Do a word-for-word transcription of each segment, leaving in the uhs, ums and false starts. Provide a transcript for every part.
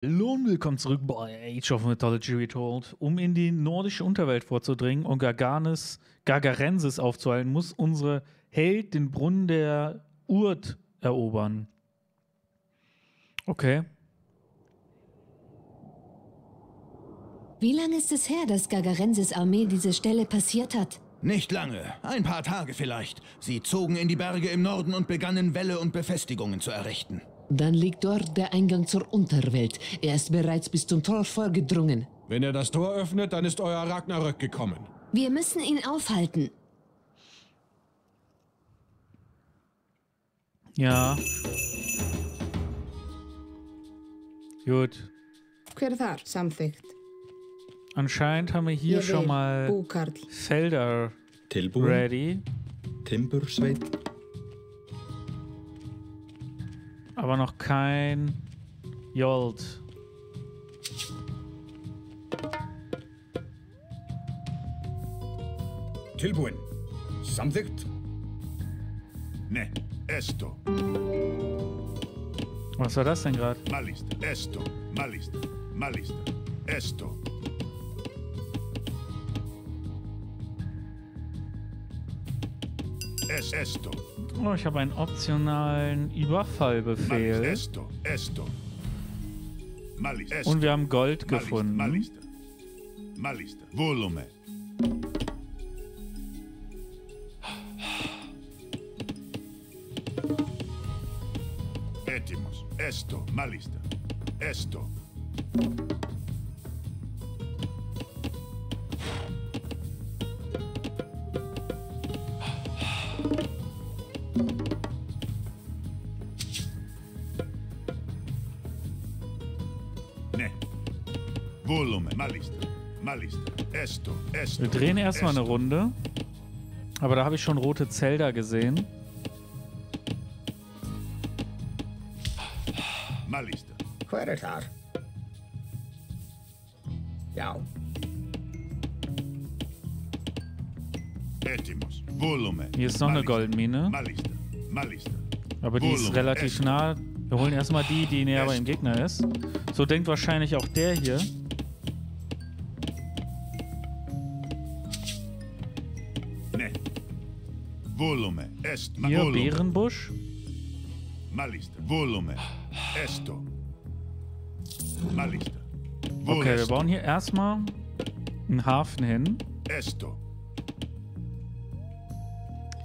Hallo und willkommen zurück bei Age of Mythology Retold. Um in die nordische Unterwelt vorzudringen und Garganes, Gargarensis aufzuhalten, muss unsere Held den Brunnen der Urd erobern. Okay. Wie lange ist es her, dass Gargarensis Armee diese Stelle passiert hat? Nicht lange, ein paar Tage vielleicht. Sie zogen in die Berge im Norden und begannen Wälle und Befestigungen zu errichten. Dann liegt dort der Eingang zur Unterwelt. Er ist bereits bis zum Tor vorgedrungen. Wenn er das Tor öffnet, dann ist euer Ragnarök gekommen. Wir müssen ihn aufhalten. Ja. Gut. Anscheinend haben wir hier schon mal Felder ready. Aber noch kein Jolt. Tilbuin. Something? Ne, esto. Was war das denn gerade? Malista, esto, malista, malista, esto. Es esto. Oh, ich habe einen optionalen Überfallbefehl. Und wir haben Gold gefunden. Wir drehen erstmal eine Runde, aber da habe ich schon rote Zelda gesehen. Hier ist noch eine Goldmine, aber die ist relativ nah. Wir holen erstmal die, die näher beim Gegner ist. So denkt wahrscheinlich auch der hier. Hier Bärenbusch. Okay, wir bauen hier erstmal einen Hafen hin.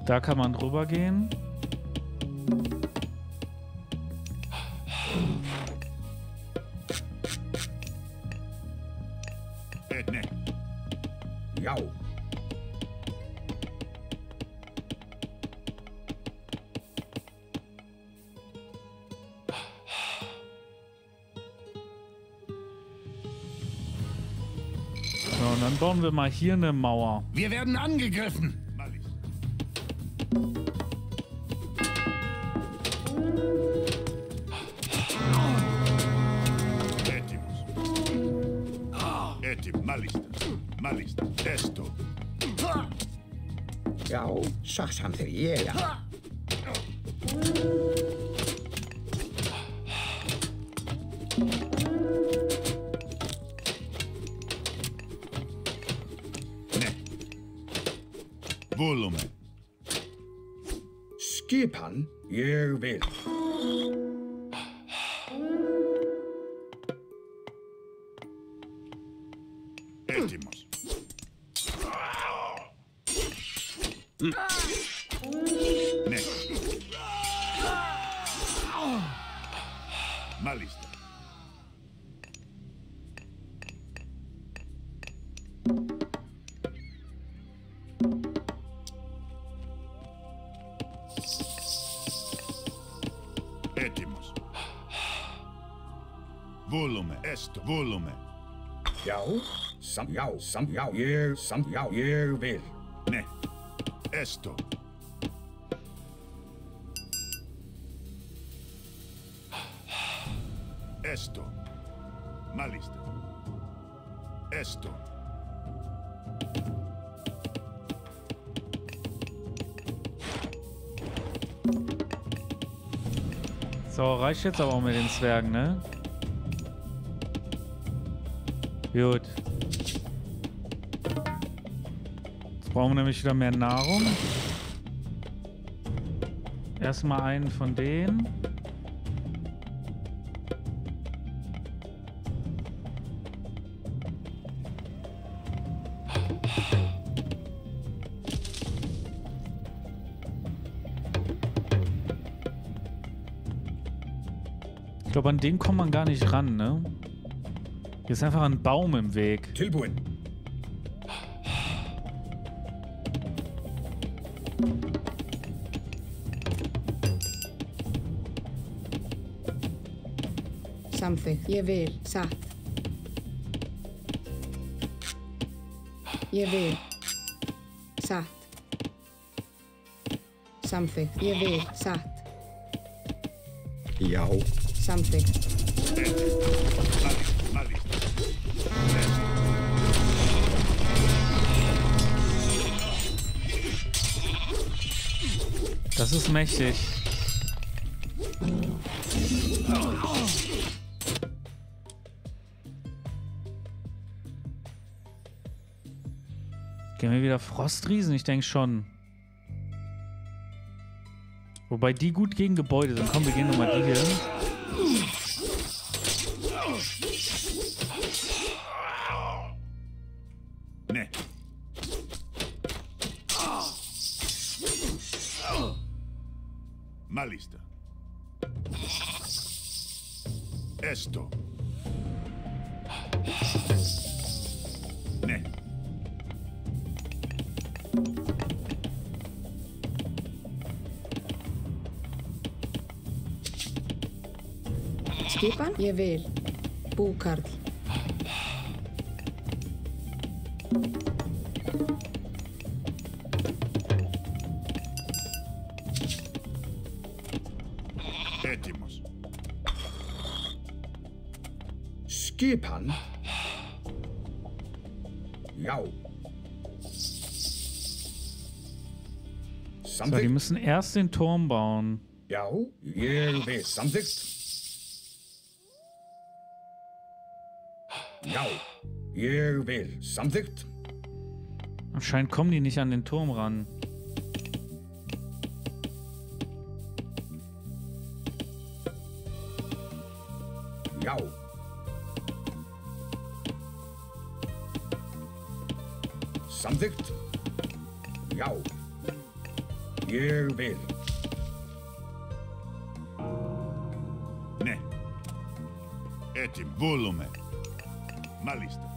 Da kann man drüber gehen. Bauen wir mal hier eine Mauer. Wir werden angegriffen. Skipan, ihr will. Etimus. Ne. Malista. Volume. Jau, sam jau, sam jau, ihr, sam jau, ihr will. Ne, esto. Esto. Malista. Esto. So, reicht jetzt aber auch mit den Zwergen, ne? Gut. Jetzt brauchen wir nämlich wieder mehr Nahrung. Erstmal einen von denen. Ich glaube, an den kommt man gar nicht ran, ne? Hier ist einfach ein Baum im Weg. Tilbuin. Something. Ég vil. Satt. Ég vil. Satt. Something. Ég vil. Satt. Já. Something. Das ist mächtig. Gehen wir wieder Frostriesen? Ich denke schon. Wobei die gut gegen Gebäude sind. Komm, wir gehen nochmal die hier hin. Malista. Esto. Ne. Skipan? Ég vil. Búkarl. Skipan? Ja. So, die müssen erst den Turm bauen. Ja, ihr wisst, something. Ja, ihr wisst, something. Anscheinend kommen die nicht an den Turm ran. Ja. Something? Ja. Ihr will. Ne. Etim volume. Malista.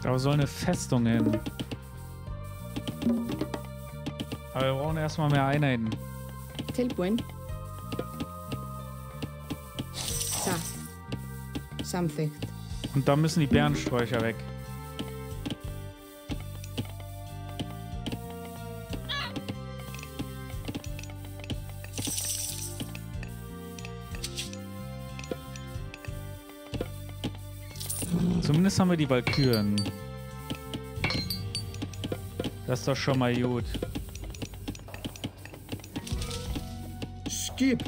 Da soll eine Festung hin. Aber wir brauchen erstmal mehr Einheiten. Tilbuin. Something. Und da müssen die Bärensträucher weg. Zumindest haben wir die Walküren. Das ist doch schon mal gut. Skip.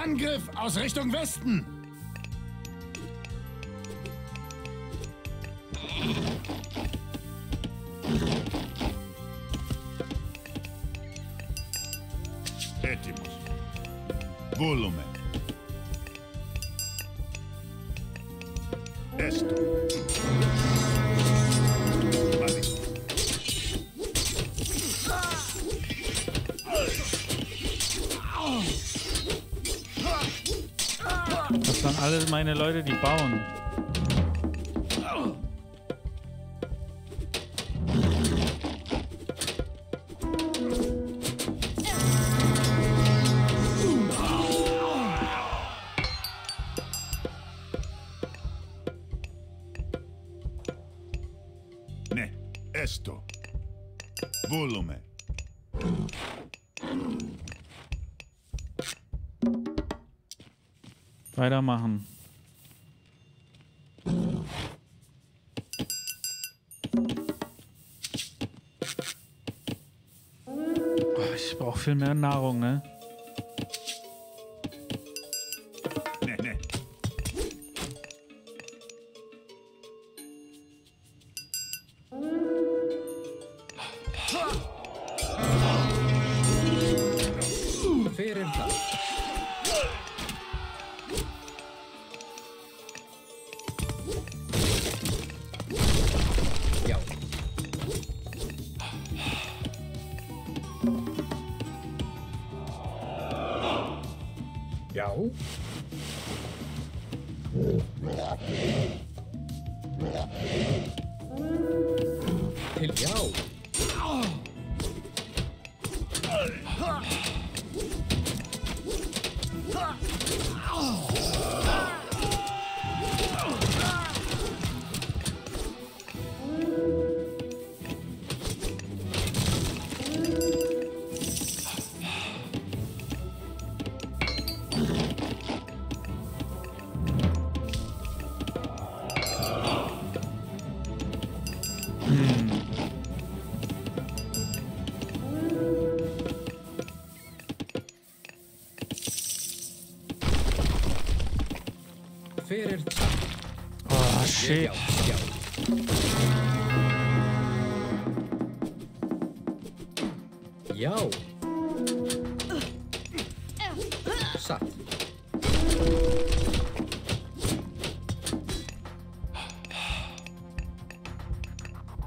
Angriff aus Richtung Westen. Etimus. Volume. Esto. Vale. Das waren alles meine Leute, die bauen. Weitermachen. Oh, ich brauche viel mehr Nahrung, ne? Nee, nee. Oh, shit. Yo. Satt.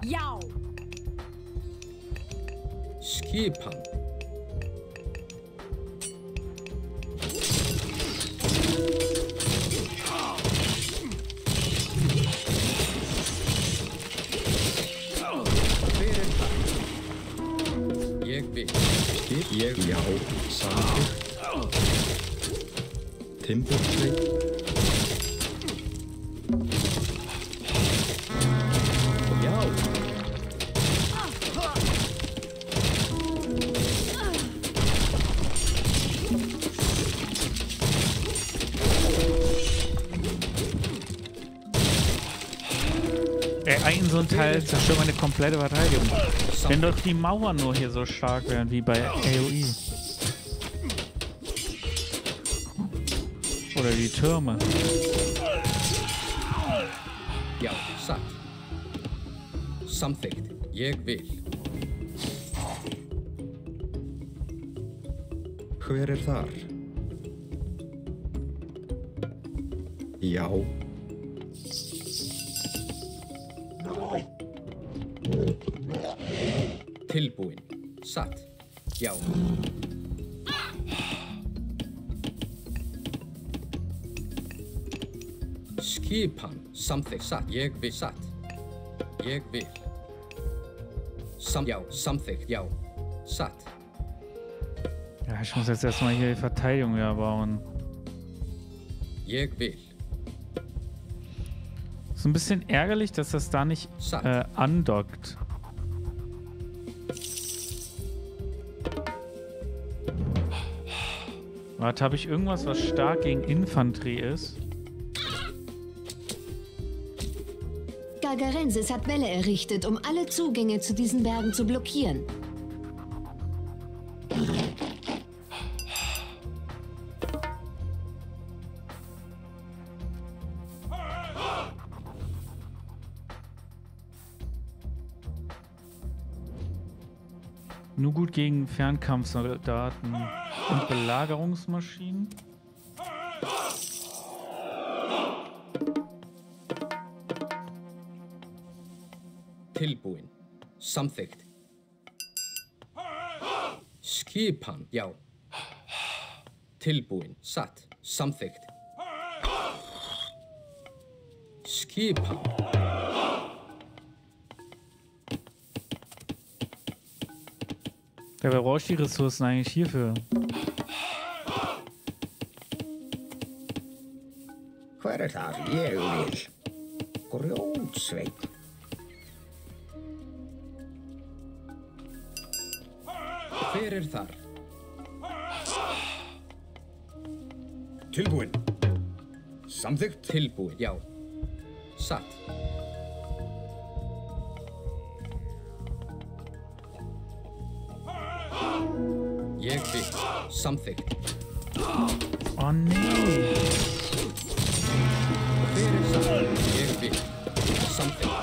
Yo. Skipan. Ein so ein Teil zerstört meine komplette Verteidigung. Wenn doch die Mauern nur hier so stark wären wie bei AoE. Oder die Türme. Ja, satt. Something. Irgendwie. Hver er þar? Ja. Tilbúin. Satt. Já. Skipan. Something. Satt. Ég vil. Satt. Ég vil. Some, já. Something. Já. Satt. Ja, ich muss jetzt erstmal hier die Verteidigung erbauen. Ég vil. Ist ein bisschen ärgerlich, dass das da nicht äh, andockt. Warte, habe ich irgendwas, was stark gegen Infanterie ist? Gargarensis hat Wälle errichtet, um alle Zugänge zu diesen Bergen zu blockieren. Nur gut gegen Fernkampfsoldaten und Belagerungsmaschinen. tilbúin. Samþykkt. Skipan, já. Tilbúin, satt, samþykkt. Skipan. Ja, wer braucht die Ressourcen eigentlich hierfür? Hvað er það ég vil? Grjótsveit. Hver er þar? Tilbúin. Samþykkt? Tilbúin, já. Satt. Ég bygg. Samþykkt. Ó nei. Hver er þar? Ég bygg. Samþykkt.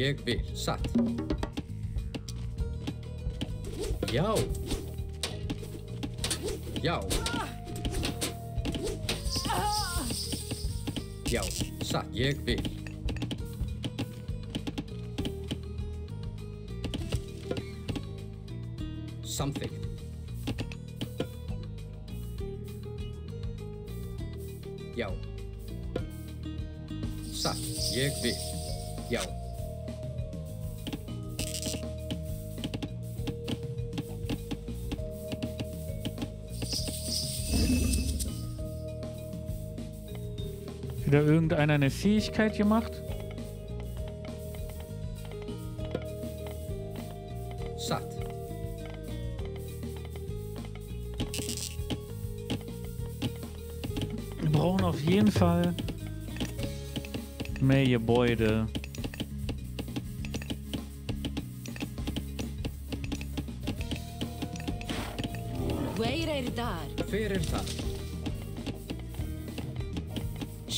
Ég vil, satt. Já. Já. Já, satt. Ég vil. Samþykkt. Já. Satt. Ég vil. Já. Wieder irgendeiner eine Fähigkeit gemacht? Satt. Wir brauchen auf jeden Fall mehr Gebäude.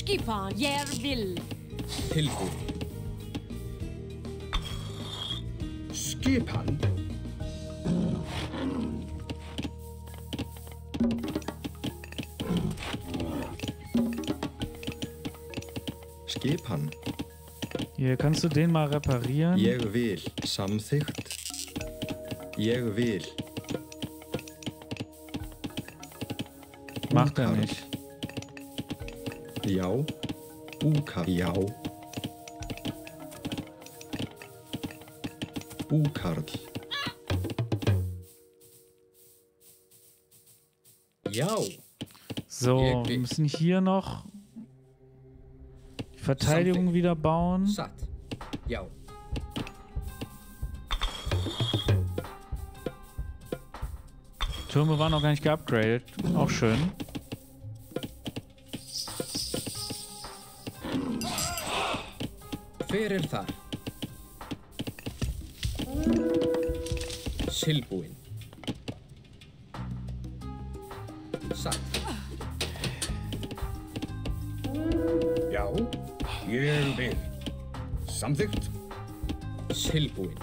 Skipan, ég vil. Tilbúin. Skipan. Skipan. Hier, kannst du den mal reparieren? Ich will. Samþykkt. Ich will. Macht er nicht. Ja. Uka. Ja. Ukarl. Ja. So, wir müssen hier noch die Verteidigung Something. wieder bauen. Satt. Ja. Türme waren noch gar nicht geupgradet. Auch schön. Hver er þar? Silbúinn. Satt. Já, ég vil. Samþykkt. Silbúinn.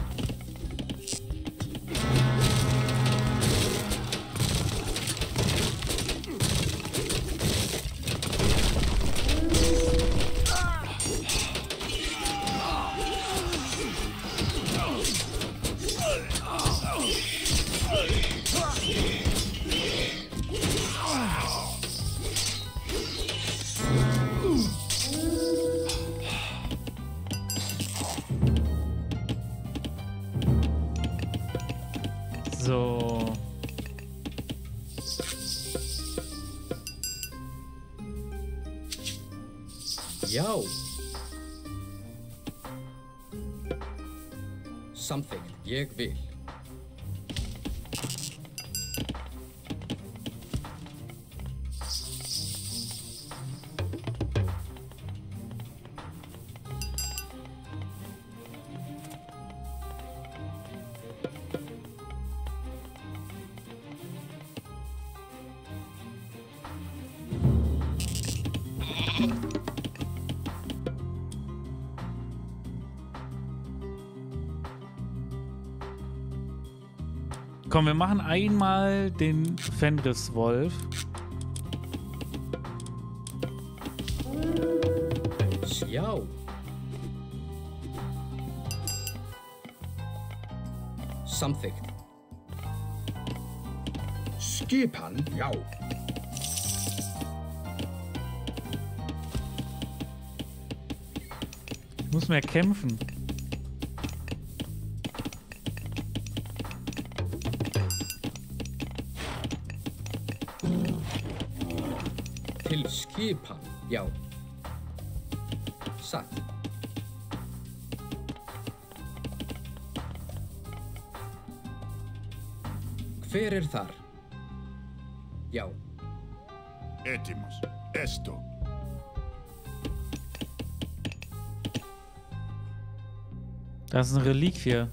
Komm, wir machen einmal den Fenriswolf. Ciao. Something. Skipan, ja. Ich muss mehr kämpfen. Til skipan, ja. Satt. Hver er þar? Já. Etimus, esto. Das ist eine Reliquie.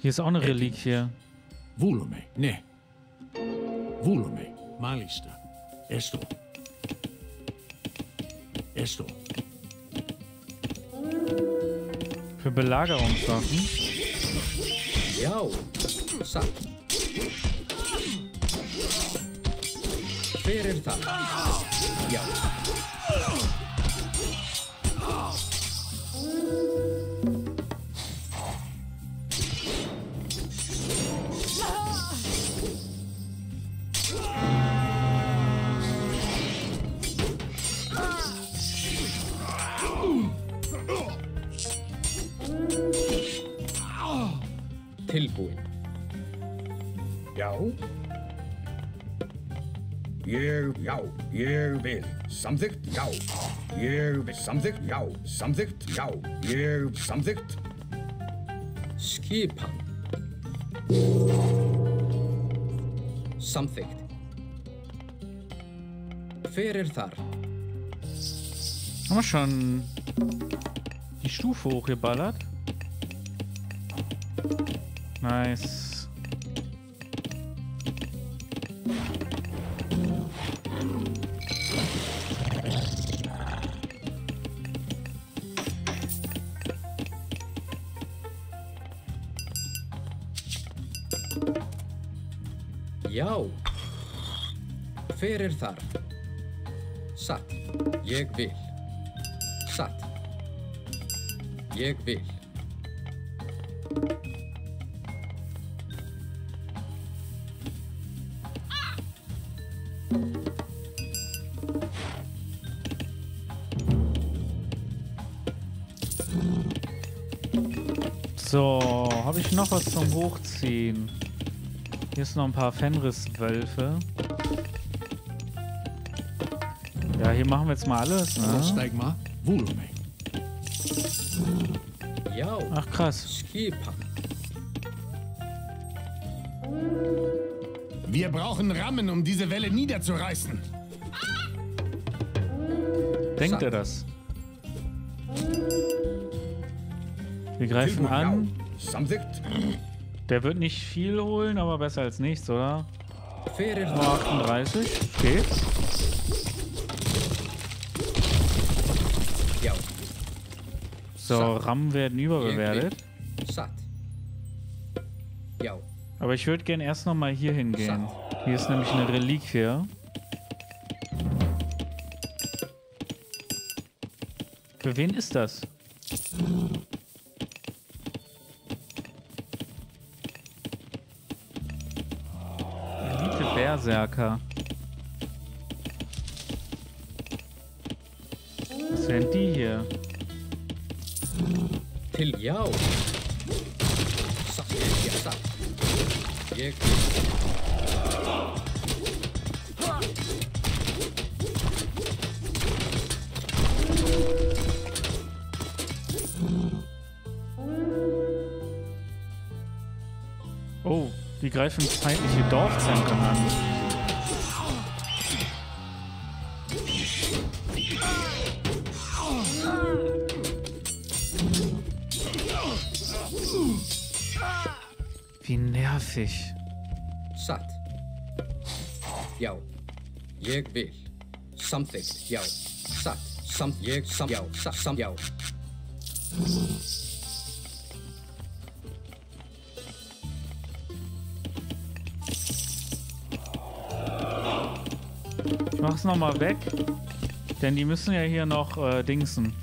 Hier ist auch eine Reliquie. Volume, ne. Volume, malista. Esto. Esto. Für Belagerungssachen. Ja. Sack. Ferreta. Ja. Ég vil samþykkt, já. Ég vil samþykkt, já. Samþykkt, já. Ég samþykkt. Skipan. Samþykkt. Hver er þar? Haben wir schon die Stufe hochgeballert? Nice. Hver er þar? Satt. Ég vil. Satt. Ég vil. So, habe ich noch was zum Hochziehen? Hier ist noch ein paar Fenriswölfe. Ja, hier machen wir jetzt mal alles, ne? Steig mal. Ach, krass. Wir brauchen Rammen, um diese Welle niederzureißen. Denkt er das? Wir greifen an. Der wird nicht viel holen, aber besser als nichts, oder? achtunddreißig. Okay. So, Rammen werden überbewertet. Aber ich würde gerne erst nochmal hier hingehen. Hier ist nämlich eine Reliquie. Für wen ist das? Elite Berserker. Was wären die hier? Til já. Satt, ég satt. Ég Oh, die greifen feindliche Dorfzentren an. Ooh. Wie nervig. Satt. Ja. Ich will. Something. Ja. Satt. Some. Ja. Some. Ja. Some. Ja. Ich mach's nochmal weg, denn die müssen ja hier noch äh, dingsen.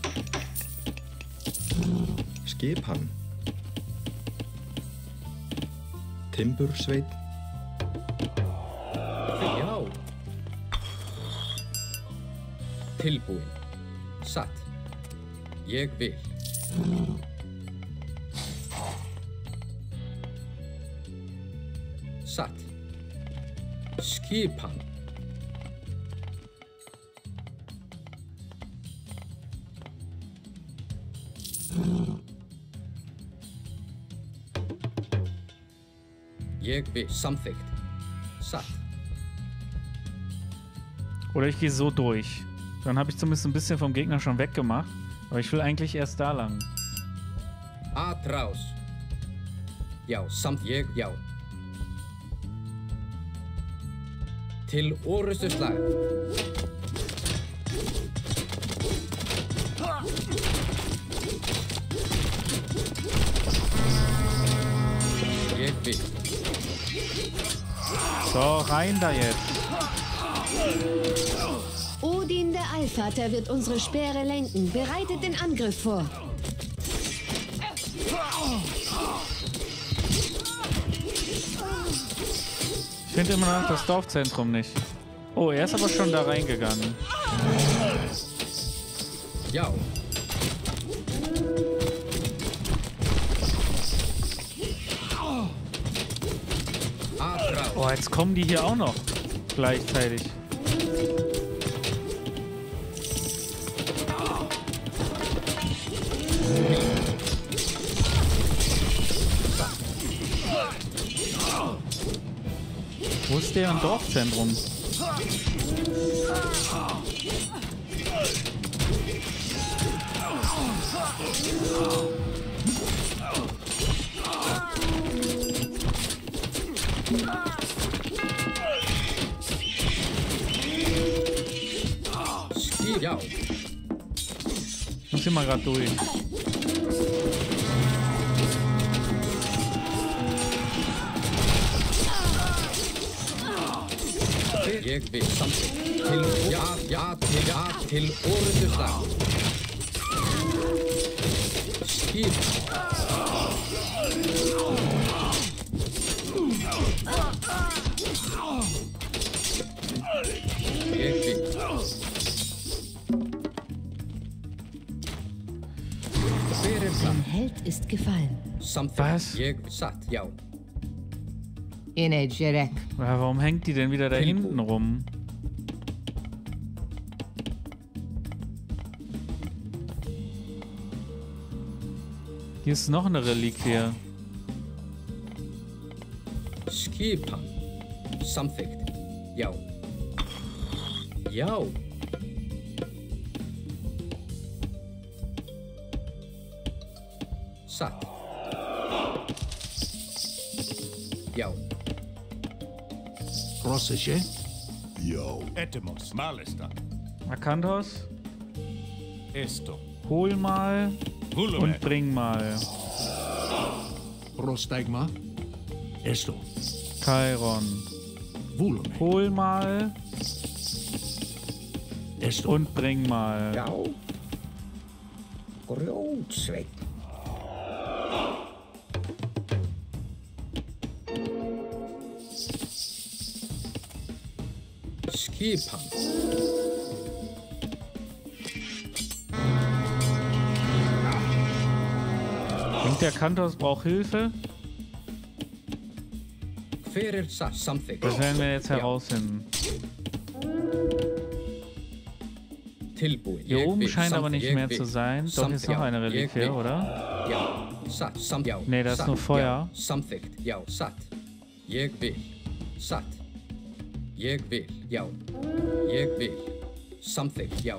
Skepan. Timbursveit. Ja. Tilbuin. Satt. Jeg vil. Satt. Skipan. Jeg vil. Something. Satt. Oder ich gehe so durch. Dann habe ich zumindest ein bisschen vom Gegner schon weggemacht. Aber ich will eigentlich erst da lang. Tartaros. Ja, samtjeg, ja. Til Oruseslag. So, rein da jetzt. Odin, der Allvater, wird unsere Speere lenken. Bereitet den Angriff vor. Ich finde immer noch das Dorfzentrum nicht. Oh, er ist aber schon da reingegangen. Ja. Oh, jetzt kommen die hier auch noch gleichzeitig. Wo ist deren Dorfzentrum? Ich muss hier mal gerade durch. Jeg vil samtidig til ja, ja, til ja, til Orduslag. Skid. Jeg vil. Ein Held ist gefallen. Was? Jeg sagt, ja. In ja, warum hängt die denn wieder da hinten rum? Hier ist noch eine Reliquie. Skipan. Something. Ja. Ja. Satt. Ja. Russische? Jo. Etemos. Malista. Arkantos? Esto. Hol mal Volume. Und bring mal. Rostegma? Esto. Chiron. Volume. Hol mal. Esto. Und bring mal. Ja. Großweg. Skipan. Denkt der Kantos braucht Hilfe? Das werden wir jetzt herausfinden. Hier oben scheint aber nicht mehr zu sein. Doch, hier ist noch eine Reliquie, oder? Ne, da ist nur Feuer. Jeg vil, ja. Jeg vil. Something, ja.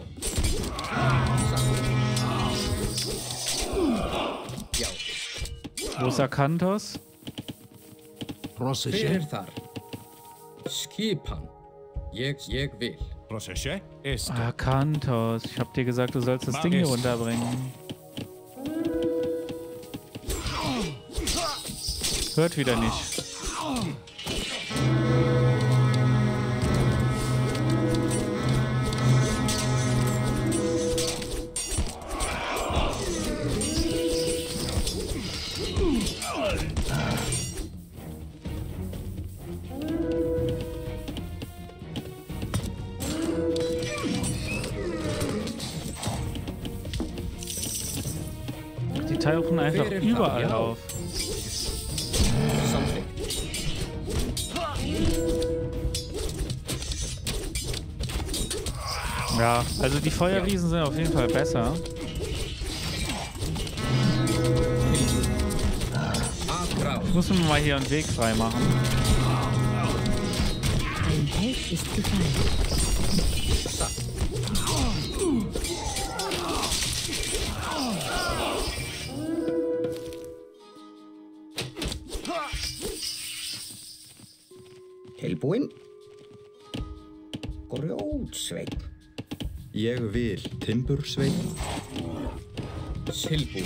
Wo ist Arkantos? Proseshe. Skipan. Jeg, jeg will. Proseshe ist. Arkantos. Ich hab dir gesagt, du sollst das Ding hier runterbringen. Hört wieder nicht. Die tauchen einfach überall auf. Ja, also die Feuerriesen sind auf jeden Fall besser. Müssen wir mal hier einen Weg frei machen. Ein Held ist gefallen. Helbuin. Grjótsveinn. Jeg vil Timbursveinn. Silbur.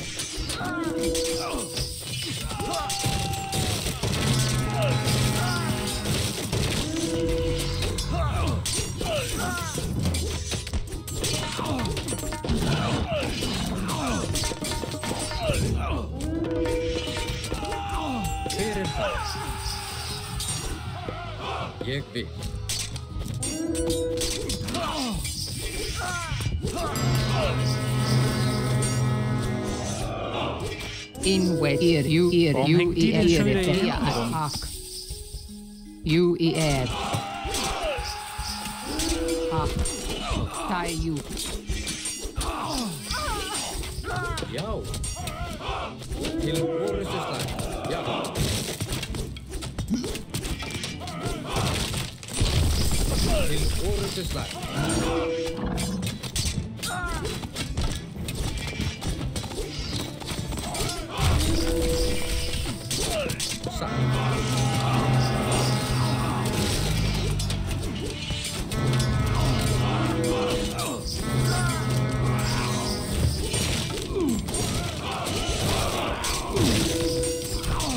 Jeg vil. In wet ear you ear you ear ear ak you ear ak tai you yo kill war is like yeah.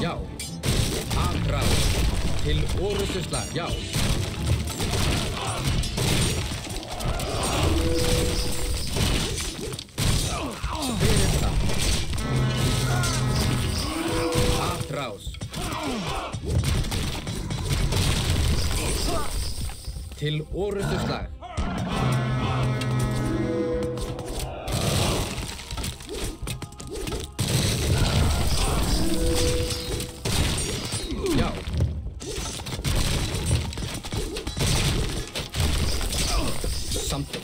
Já, aðrá til orðuslag, já. Raus. Til orðuslag. Já. Samtök.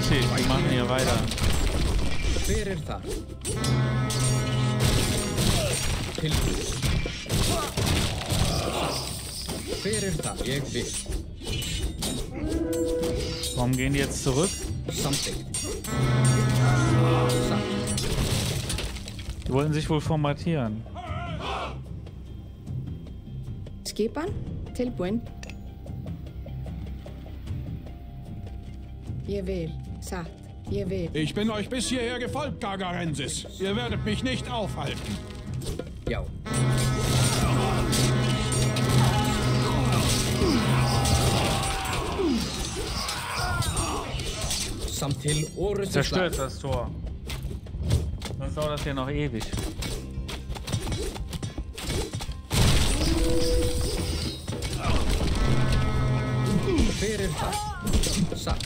Die machen hier weiter. Warum gehen die jetzt zurück? Die wollten sich wohl formatieren. Skipan, Tilbuin. Ihr wählt. Sagt, ihr wählt. Ich bin euch bis hierher gefolgt, Gargarensis. Ihr werdet mich nicht aufhalten. Ja. Zerstört das Tor. Sonst dauert das hier noch ewig. Sagt.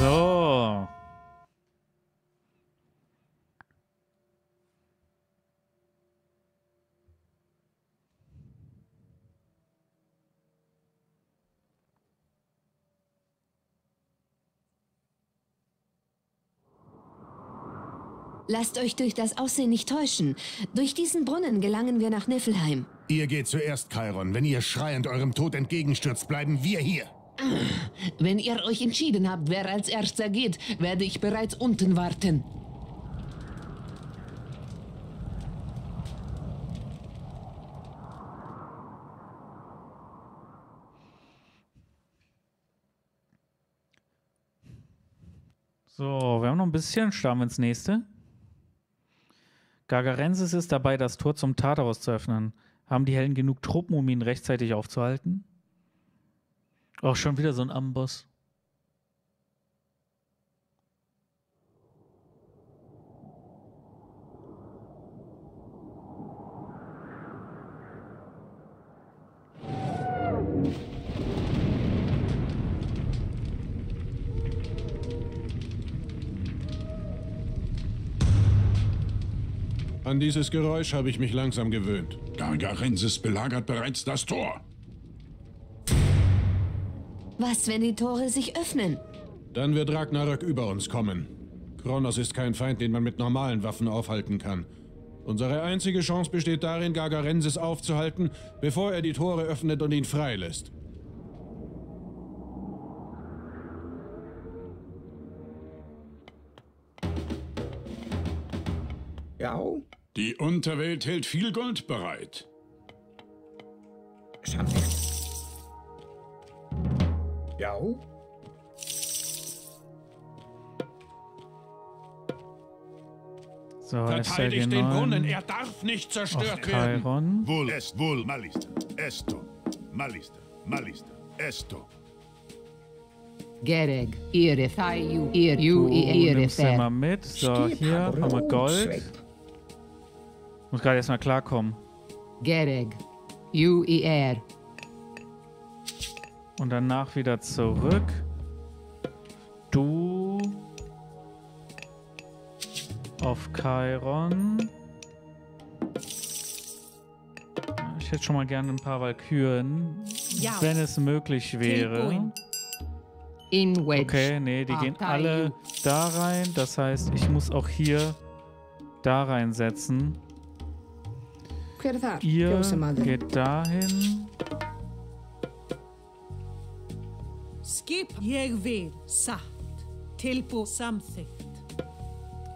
So. Lasst euch durch das Aussehen nicht täuschen. Durch diesen Brunnen gelangen wir nach Niffelheim. Ihr geht zuerst, Chiron. Wenn ihr schreiend eurem Tod entgegenstürzt, bleiben wir hier. Wenn ihr euch entschieden habt, wer als Erster geht, werde ich bereits unten warten. So, wir haben noch ein bisschen, starten wir ins nächste. Gargarensis ist dabei, das Tor zum Tartaros zu öffnen. Haben die Helden genug Truppen, um ihn rechtzeitig aufzuhalten? Auch schon wieder so ein Amboss. An dieses Geräusch habe ich mich langsam gewöhnt. Gargarensis belagert bereits das Tor. Was, wenn die Tore sich öffnen? Dann wird Ragnarök über uns kommen. Kronos ist kein Feind, den man mit normalen Waffen aufhalten kann. Unsere einzige Chance besteht darin, Gargarensis aufzuhalten, bevor er die Tore öffnet und ihn freilässt. Ja. Die Unterwelt hält viel Gold bereit. Ja. So, verteidigt den Brunnen, er darf nicht zerstört werden. Wohl, es wohl, Malista, esto, Malista, Malista, esto. Gereg, ihre Thaiu, ihr Ju, ihre Fähre. Mal mit, so hier haben wir Gold. Muss gerade erstmal klarkommen. Gereg, Ju, ihr. Und danach wieder zurück. Du. Auf Chiron. Ich hätte schon mal gerne ein paar Walküren. Ja. Wenn es möglich wäre. Okay, nee, die gehen alle da rein. Das heißt, ich muss auch hier da reinsetzen. Ihr geht dahin.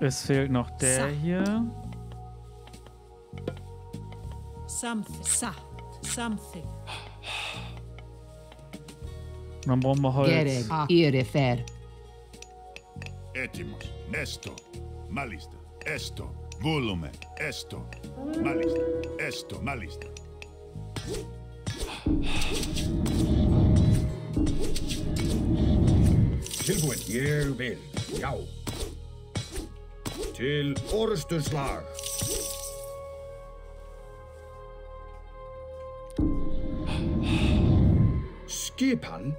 Es fehlt noch der hier. Dann brauchen wir Holz. Etimus, Nesto, Malista, Esto, Volume, Esto, Malista, Esto, Malista. Tilbúin, ég vil, já. Til orðstuslag. Skipan.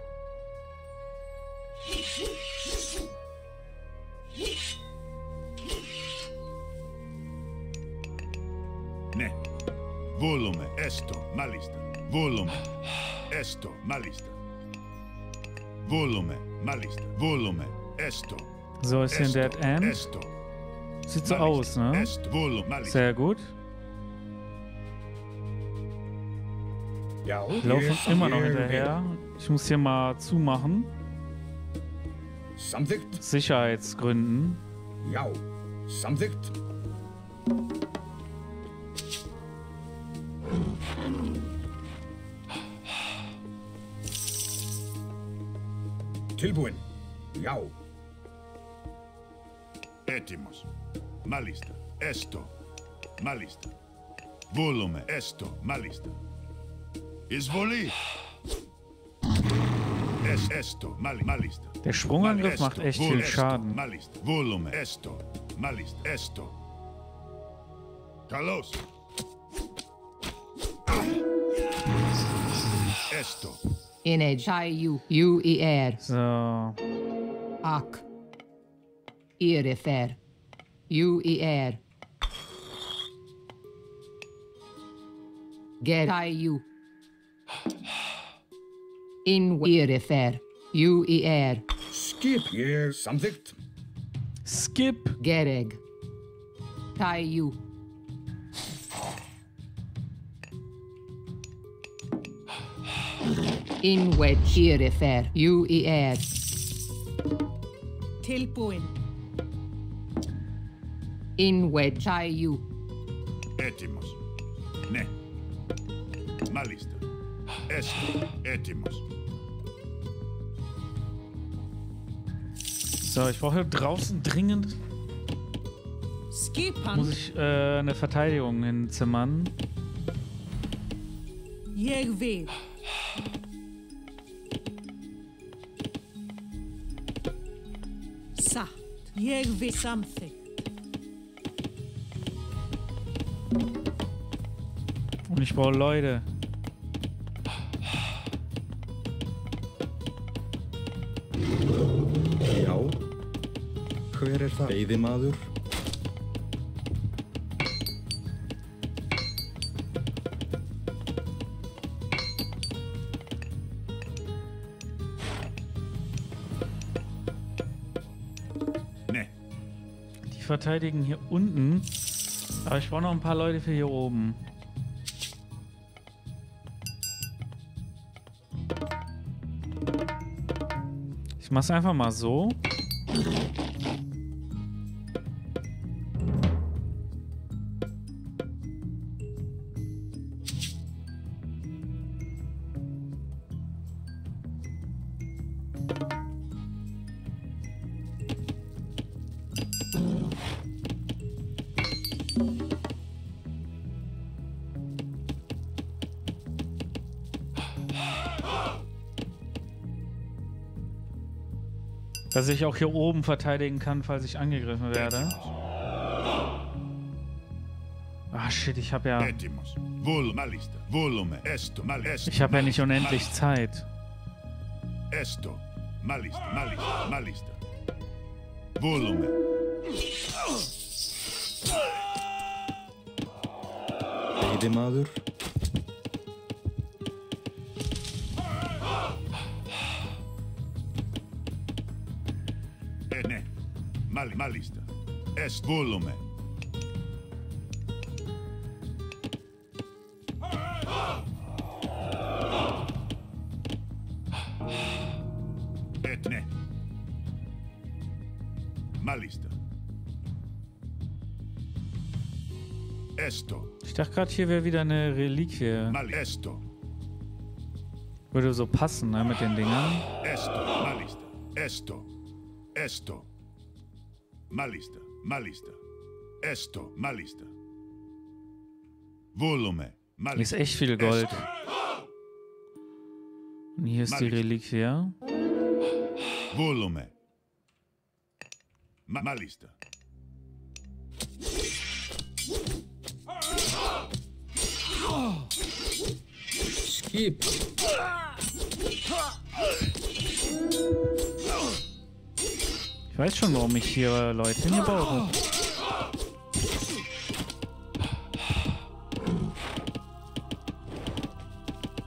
Ne. Volume, esto, Malista. Volume, esto, Malista. Volume, Malista, Volume, Esto. So ist hier ein Dead End. Sieht so aus, ne? Sehr gut. Ich laufe immer noch hinterher. Ich muss hier mal zumachen. Sicherheitsgründen. Tilbuin. Ja. Etimus. Malista. Esto. Malista. Volume. Esto. Malista. Isvoli. Es esto. Mal Malista. Der Sprungangriff Mal macht echt Vol viel Schaden. Malista. Volume. Esto. Malista. Esto. Kalos. Esto. In Age I U U E R. So. Ak. Irefer. U E R. Get I U. In Irefer. U E R. Skip here something. Skip. Gereg. tie you. In wet here fair, you eas. Tilpuin. In wet tie you. Etimos. Ne. Malista. Es. Etimos. So, ich brauche draußen dringend. Muss ich äh, eine Verteidigung hinzimmern? Irgendwie. Sacht. Irgendwie something. Und ich brauche Leute. Veiðimaður. Nee. Die verteidigen hier unten, aber ich brauche noch ein paar Leute für hier oben. Ich mach's einfach mal so. Dass ich auch hier oben verteidigen kann, falls ich angegriffen werde. Ah shit, ich habe ja... Ich habe ja nicht unendlich Zeit. Malista. Es volume. Et ne. Malista. Esto. Ich dachte gerade, hier wäre wieder eine Reliquie. Mal esto. Würde so passen, ne, mit den Dingern. Esto, Malista. Esto. Esto. Malista, Malista, Esto, Malista. Volume, Malista. Ist echt viel Gold. Esto. Und hier ist Malista. Die Reliquie. Volume. Ma Malista. Skip. Ich weiß schon, warum ich hier Leute hingebaut habe.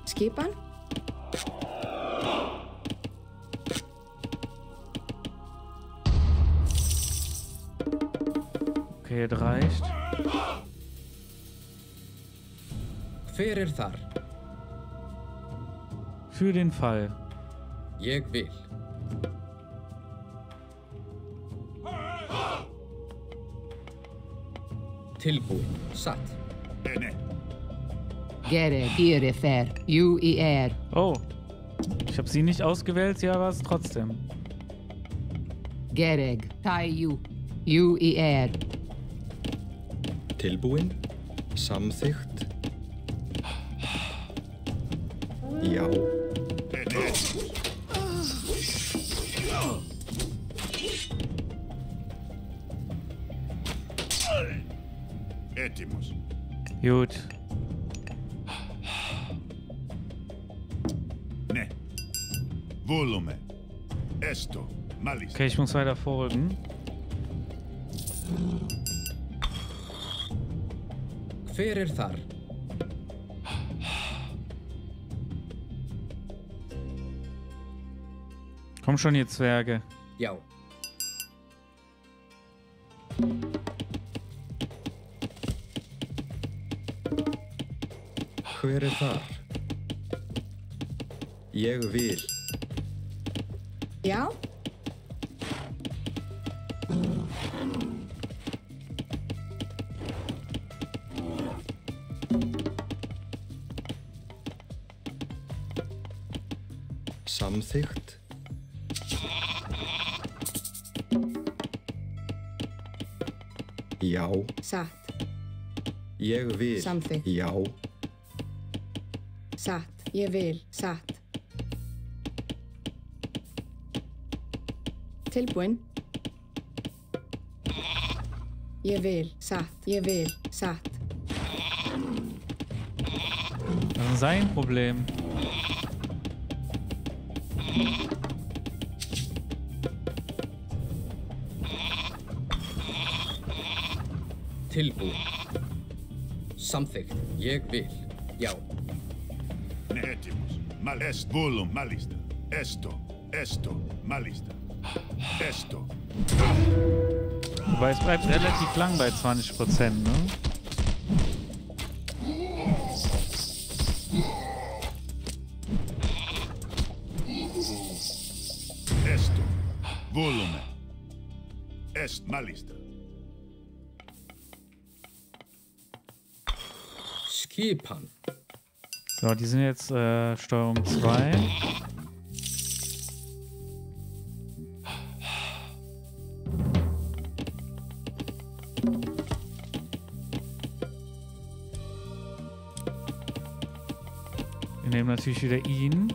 Skippern? Okay, das reicht. Für den Fall. Ich will. Tilbúin, satt. Gere, gere, fair, you er. Oh, ich habe sie nicht ausgewählt, ja, aber es trotzdem. Gereg, tai you, you er. Tilbúin, samþykkt. Já. Gut. Ne. Volume. Esto. Malista. Okay, ich muss weiter folgen. Fererthar. Komm schon, ihr Zwerge. Ja. hver er þar? Ég vil. Já? Samþykkt. Já. Satt. Ég vil. Samþykkt. Já. Satt. Ég vil. Satt. Tilbúin. Ég vil. Satt. Ég vil. Satt. Das ist sein Problem. Tilbúin. Samþykkt. Ég vil. Já. Netimus. Malest volum malista. Esto. Esto. Malista. Esto. Wobei es bleibt relativ lang bei zwanzig Prozent, ne? Esto. Volume. Est malista. Skipan. So, die sind jetzt äh, Steuerung zwei. Wir nehmen natürlich wieder ihn.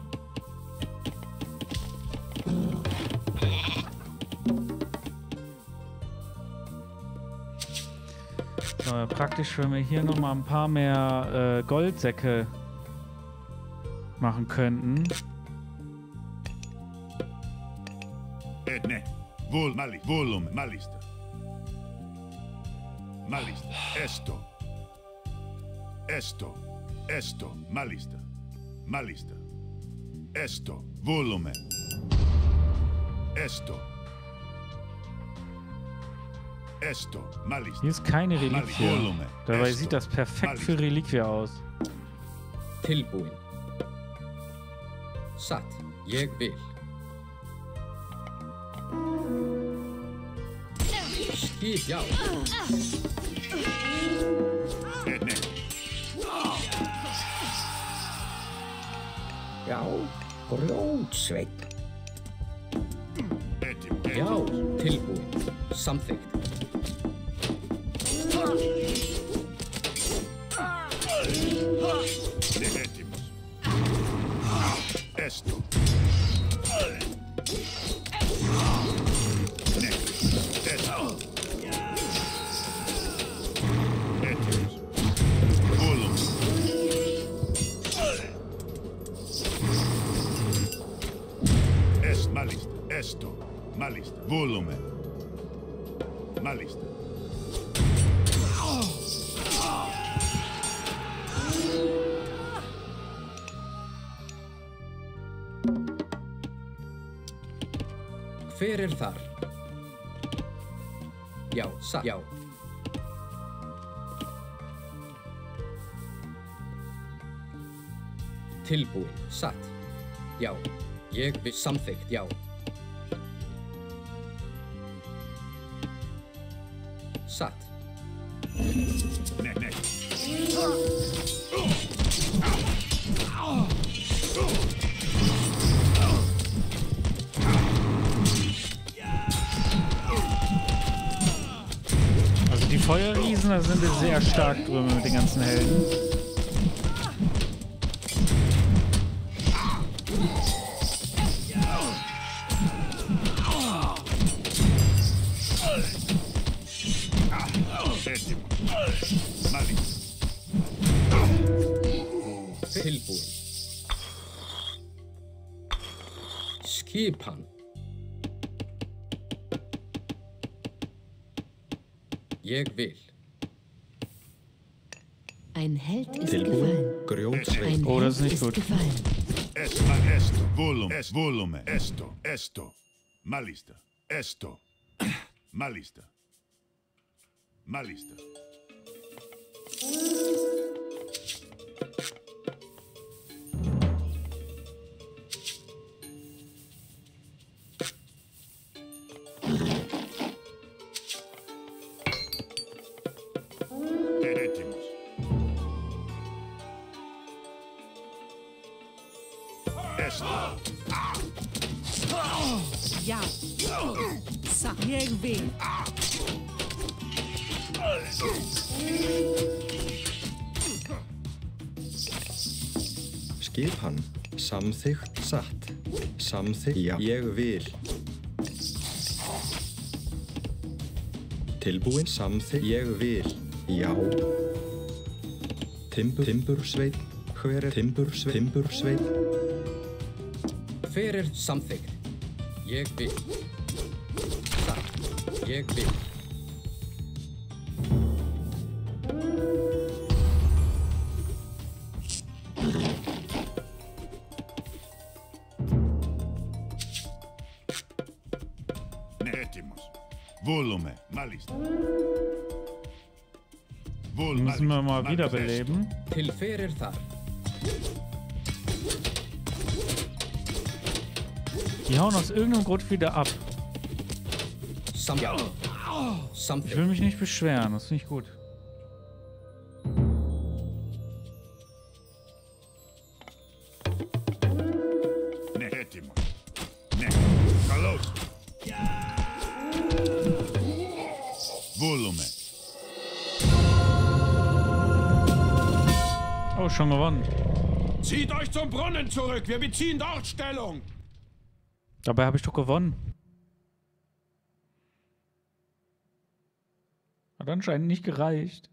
Praktisch, wenn wir hier nochmal ein paar mehr äh, Goldsäcke machen könnten. Esto. Esto. Esto. Malista. Malista. Esto. Volume. Esto. Hier ist keine Reliquie. Dabei sieht das perfekt für Reliquie aus. Tilbuin. Satt. Jeg vil. Skip jau. Jau. Grótsveit. Jau. Tilbuin. Something. Esto. Es malista. Esto. Malista. Volumen. Malista. Hver er þar? Já, satt. Já. Tilbúin. Satt. Já. Ég vil. Samþykkt. Já. Satt. Nei, nei. Feuerriesen, da sind wir sehr stark drüben mit den ganzen Helden. Tilbúin. Skipan. Jeg vil. Ein Held ist gefallen. Oh, das ist nicht gut. Esto, esto, volume, es volume, esto, esto, malista, esto, malista, malista. Ja. Zack, irgendwie. Skip hann. Samþykkt satt. Samþykkt ja. Ég vil. Tilbúinn. Samþykkt. Ég vil. Já. Timbur. Timbursveit. Hver er timbursveit? Timbursveit. Hver er samþykkt? Ég vil. Satt. Ég vil. Müssen wir mal wiederbeleben. Die hauen aus irgendeinem Grund wieder ab. Ich will mich nicht beschweren, das finde ich gut. Schon gewonnen. Zieht euch zum Brunnen zurück. Wir beziehen dort Stellung. Dabei habe ich doch gewonnen. Hat anscheinend nicht gereicht.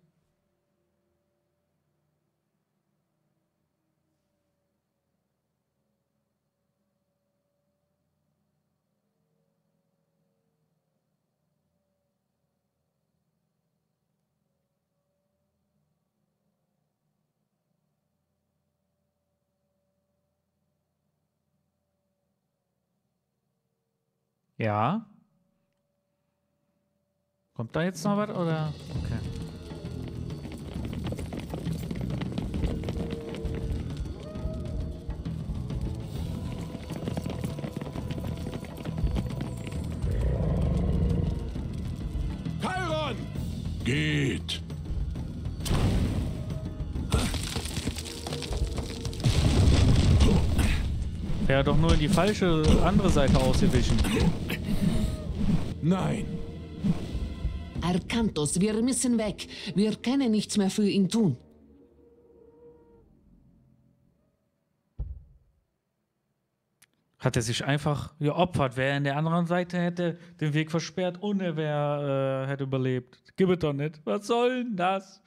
Ja. Kommt da jetzt noch was, oder? Okay. Chiron! Geht! Er hat doch nur in die falsche andere Seite ausgewichen. Nein! Arkantos, wir müssen weg. Wir können nichts mehr für ihn tun. Hat er sich einfach geopfert. Wer an der anderen Seite hätte den Weg versperrt und er wär, äh, hätte überlebt. Gib es doch nicht. Was soll denn das?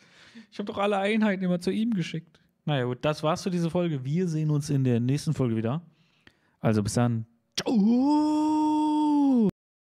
Ich habe doch alle Einheiten immer zu ihm geschickt. Naja gut, das war's für diese Folge. Wir sehen uns in der nächsten Folge wieder. Also bis dann. Ciao!